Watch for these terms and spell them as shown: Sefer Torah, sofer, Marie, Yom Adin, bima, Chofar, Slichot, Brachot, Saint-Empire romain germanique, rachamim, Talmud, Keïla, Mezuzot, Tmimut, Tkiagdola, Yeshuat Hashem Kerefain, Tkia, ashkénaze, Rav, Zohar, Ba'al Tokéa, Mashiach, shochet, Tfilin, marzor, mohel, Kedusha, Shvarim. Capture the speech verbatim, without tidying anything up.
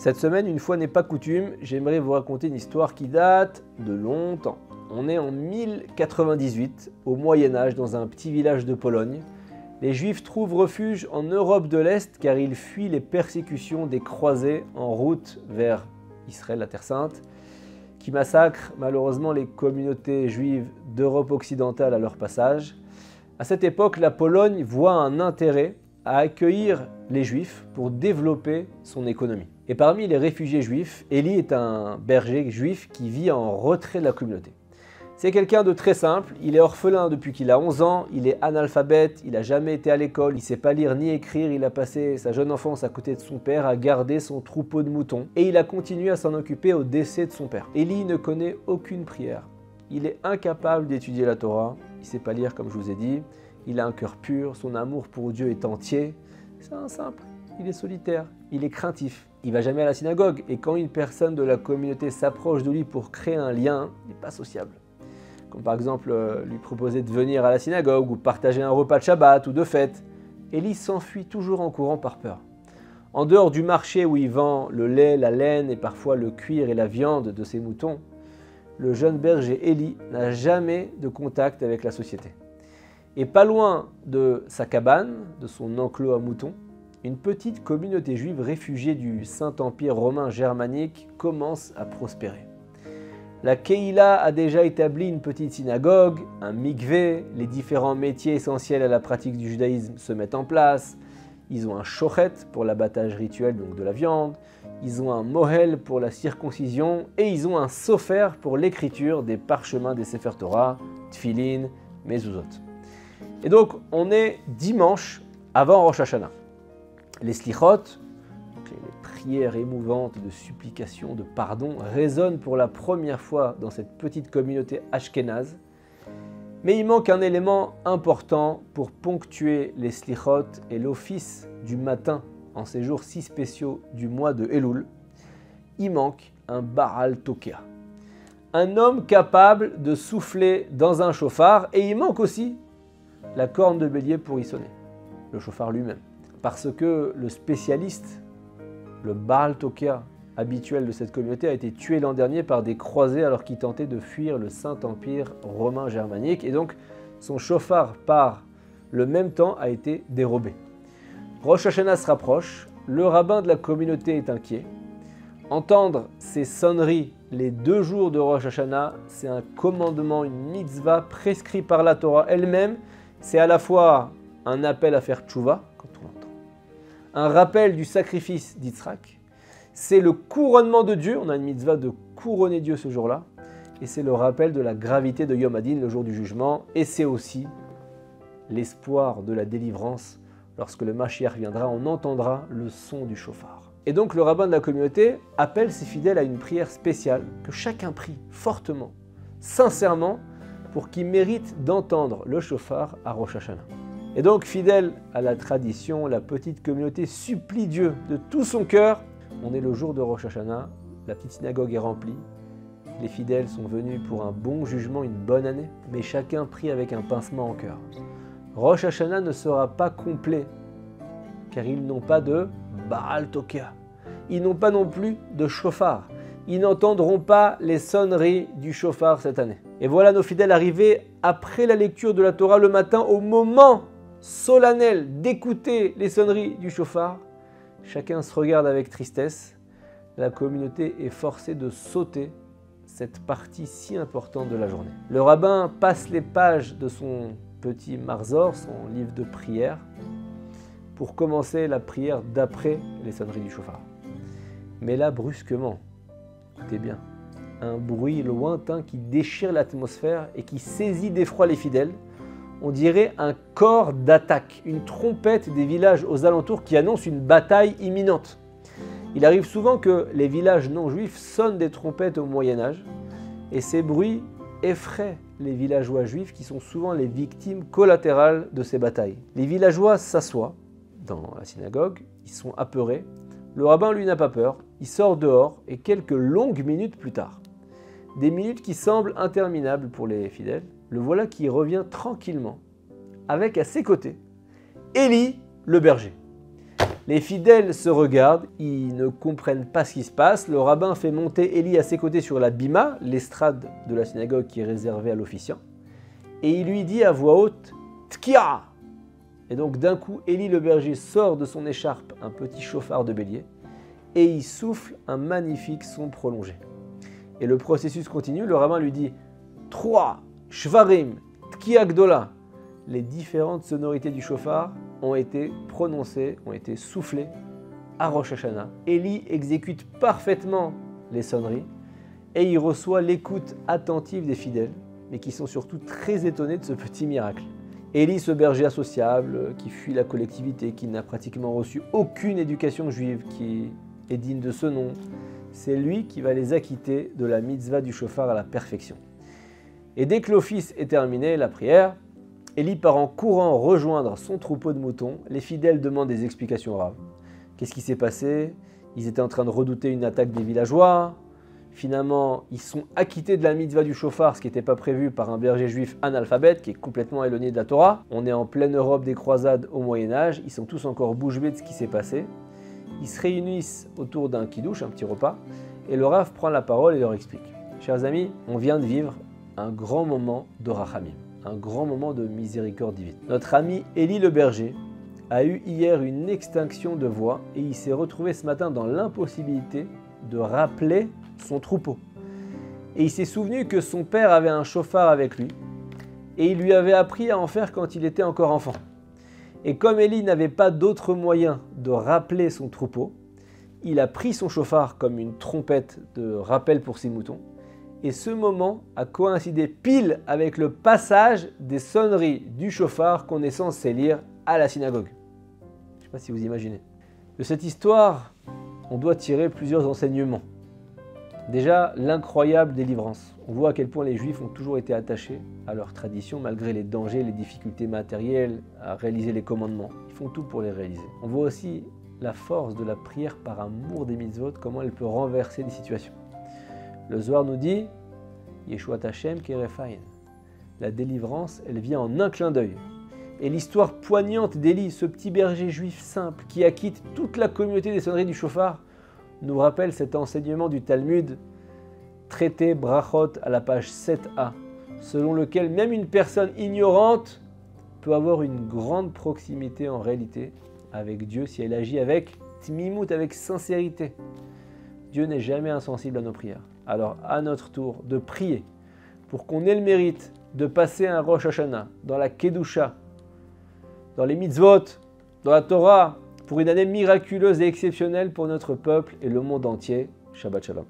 Cette semaine, une fois n'est pas coutume, j'aimerais vous raconter une histoire qui date de longtemps. On est en mille quatre-vingt-dix-huit, au Moyen-Âge, dans un petit village de Pologne. Les Juifs trouvent refuge en Europe de l'Est car ils fuient les persécutions des croisés en route vers Israël, la Terre Sainte, qui massacrent malheureusement les communautés juives d'Europe occidentale à leur passage. À cette époque, la Pologne voit un intérêt à accueillir les Juifs pour développer son économie. Et parmi les réfugiés juifs, Élie est un berger juif qui vit en retrait de la communauté. C'est quelqu'un de très simple, il est orphelin depuis qu'il a onze ans, il est analphabète, il n'a jamais été à l'école, il ne sait pas lire ni écrire, il a passé sa jeune enfance à côté de son père à garder son troupeau de moutons et il a continué à s'en occuper au décès de son père. Élie ne connaît aucune prière, il est incapable d'étudier la Torah, il ne sait pas lire comme je vous ai dit, il a un cœur pur, son amour pour Dieu est entier, c'est un simple, il est solitaire, il est craintif. Il va jamais à la synagogue et quand une personne de la communauté s'approche de lui pour créer un lien, il n'est pas sociable. Comme par exemple euh, lui proposer de venir à la synagogue ou partager un repas de Shabbat ou de fête. Élie s'enfuit toujours en courant par peur. En dehors du marché où il vend le lait, la laine et parfois le cuir et la viande de ses moutons, le jeune berger Élie n'a jamais de contact avec la société. Et pas loin de sa cabane, de son enclos à moutons, une petite communauté juive réfugiée du Saint-Empire romain germanique commence à prospérer. La Keïla a déjà établi une petite synagogue, un mikvé, les différents métiers essentiels à la pratique du judaïsme se mettent en place, ils ont un shochet pour l'abattage rituel donc de la viande, ils ont un mohel pour la circoncision et ils ont un sofer pour l'écriture des parchemins des Sefer Torah, Tfilin, Mezuzot. Et donc on est dimanche avant Rosh Hashanah. Les Slichot, prières émouvantes de supplication, de pardon, résonnent pour la première fois dans cette petite communauté ashkénaze. Mais il manque un élément important pour ponctuer les Slichot et l'office du matin en ces jours si spéciaux du mois de Eloul. Il manque un Ba'al Tokéa, un homme capable de souffler dans un chofar et il manque aussi la corne de bélier pour y sonner, le chofar lui-même. Parce que le spécialiste, le Ba'al Tokéa habituel de cette communauté a été tué l'an dernier par des croisés alors qu'il tentait de fuir le Saint-Empire romain germanique et donc son chofar par le même temps a été dérobé. Rosh Hashanah se rapproche, le rabbin de la communauté est inquiet. Entendre ces sonneries les deux jours de Rosh Hashanah, c'est un commandement, une mitzvah prescrit par la Torah elle-même. C'est à la fois un appel à faire tshuva, quand on l'entend, un rappel du sacrifice d'Yitzhak, c'est le couronnement de Dieu, on a une mitzvah de couronner Dieu ce jour-là, et c'est le rappel de la gravité de Yom Adin, le jour du jugement, et c'est aussi l'espoir de la délivrance. Lorsque le Mashiach viendra, on entendra le son du chofar. Et donc le rabbin de la communauté appelle ses fidèles à une prière spéciale, que chacun prie fortement, sincèrement, pour qu'ils méritent d'entendre le chofar à Rosh Hashanah. Et donc, fidèle à la tradition, la petite communauté supplie Dieu de tout son cœur. On est le jour de Rosh Hashanah, la petite synagogue est remplie. Les fidèles sont venus pour un bon jugement, une bonne année, mais chacun prie avec un pincement au cœur. Rosh Hashanah ne sera pas complet, car ils n'ont pas de Ba'al Tokéa. Ils n'ont pas non plus de chofar. Ils n'entendront pas les sonneries du chofar cette année. Et voilà nos fidèles arrivés après la lecture de la Torah le matin, au moment solennel d'écouter les sonneries du chofar. Chacun se regarde avec tristesse. La communauté est forcée de sauter cette partie si importante de la journée. Le rabbin passe les pages de son petit marzor, son livre de prière, pour commencer la prière d'après les sonneries du chofar. Mais là, brusquement, écoutez bien, un bruit lointain qui déchire l'atmosphère et qui saisit d'effroi les fidèles. On dirait un corps d'attaque, une trompette des villages aux alentours qui annonce une bataille imminente. Il arrive souvent que les villages non-juifs sonnent des trompettes au Moyen-Âge et ces bruits effraient les villageois juifs qui sont souvent les victimes collatérales de ces batailles. Les villageois s'assoient dans la synagogue, ils sont apeurés. Le rabbin, lui, n'a pas peur, il sort dehors et quelques longues minutes plus tard, des minutes qui semblent interminables pour les fidèles, le voilà qui revient tranquillement, avec à ses côtés Élie, le berger. Les fidèles se regardent, ils ne comprennent pas ce qui se passe. Le rabbin fait monter Élie à ses côtés sur la bima, l'estrade de la synagogue qui est réservée à l'officiant, et il lui dit à voix haute « Tkia !» Et donc d'un coup, Élie le berger sort de son écharpe un petit chofar de bélier et il souffle un magnifique son prolongé. Et le processus continue, le rabbin lui dit « Trois, Shvarim, Tkiagdola !» Les différentes sonorités du chofar ont été prononcées, ont été soufflées à Rosh Hashanah. Élie exécute parfaitement les sonneries et il reçoit l'écoute attentive des fidèles, mais qui sont surtout très étonnés de ce petit miracle. Élie, ce berger associable, qui fuit la collectivité, qui n'a pratiquement reçu aucune éducation juive, qui est digne de ce nom, c'est lui qui va les acquitter de la mitzvah du shofar à la perfection. Et dès que l'office est terminé, la prière, Élie part en courant rejoindre son troupeau de moutons. Les fidèles demandent des explications graves. Qu'est-ce qui s'est passé? Ils étaient en train de redouter une attaque des villageois. Finalement, ils sont acquittés de la mitzvah du shofar, ce qui n'était pas prévu par un berger juif analphabète qui est complètement éloigné de la Torah. On est en pleine Europe des croisades au Moyen-Âge. Ils sont tous encore bouche bée de ce qui s'est passé. Ils se réunissent autour d'un kiddouche, un petit repas, et le Rav prend la parole et leur explique. Chers amis, on vient de vivre un grand moment de rachamim, un grand moment de miséricorde divine. Notre ami Élie le berger a eu hier une extinction de voix et il s'est retrouvé ce matin dans l'impossibilité de rappeler son troupeau. Et il s'est souvenu que son père avait un chofar avec lui et il lui avait appris à en faire quand il était encore enfant. Et comme Élie n'avait pas d'autre moyen de rappeler son troupeau, il a pris son chofar comme une trompette de rappel pour ses moutons. Et ce moment a coïncidé pile avec le passage des sonneries du chofar qu'on est censé lire à la synagogue. Je ne sais pas si vous imaginez. De cette histoire, on doit tirer plusieurs enseignements. Déjà, l'incroyable délivrance. On voit à quel point les Juifs ont toujours été attachés à leur tradition, malgré les dangers, les difficultés matérielles à réaliser les commandements. Ils font tout pour les réaliser. On voit aussi la force de la prière par amour des mitzvot, comment elle peut renverser des situations. Le Zohar nous dit « Yeshuat Hashem Kerefain ». La délivrance, elle vient en un clin d'œil. Et l'histoire poignante d'Élie, ce petit berger juif simple qui acquitte toute la communauté des sonneries du Chofar, nous rappelle cet enseignement du Talmud, traité Brachot à la page sept A, selon lequel même une personne ignorante peut avoir une grande proximité en réalité avec Dieu si elle agit avec Tmimut, avec sincérité. Dieu n'est jamais insensible à nos prières. Alors, à notre tour, de prier pour qu'on ait le mérite de passer un Rosh Hashanah dans la Kedusha, dans les mitzvot, dans la Torah, pour une année miraculeuse et exceptionnelle pour notre peuple et le monde entier. Shabbat Shalom.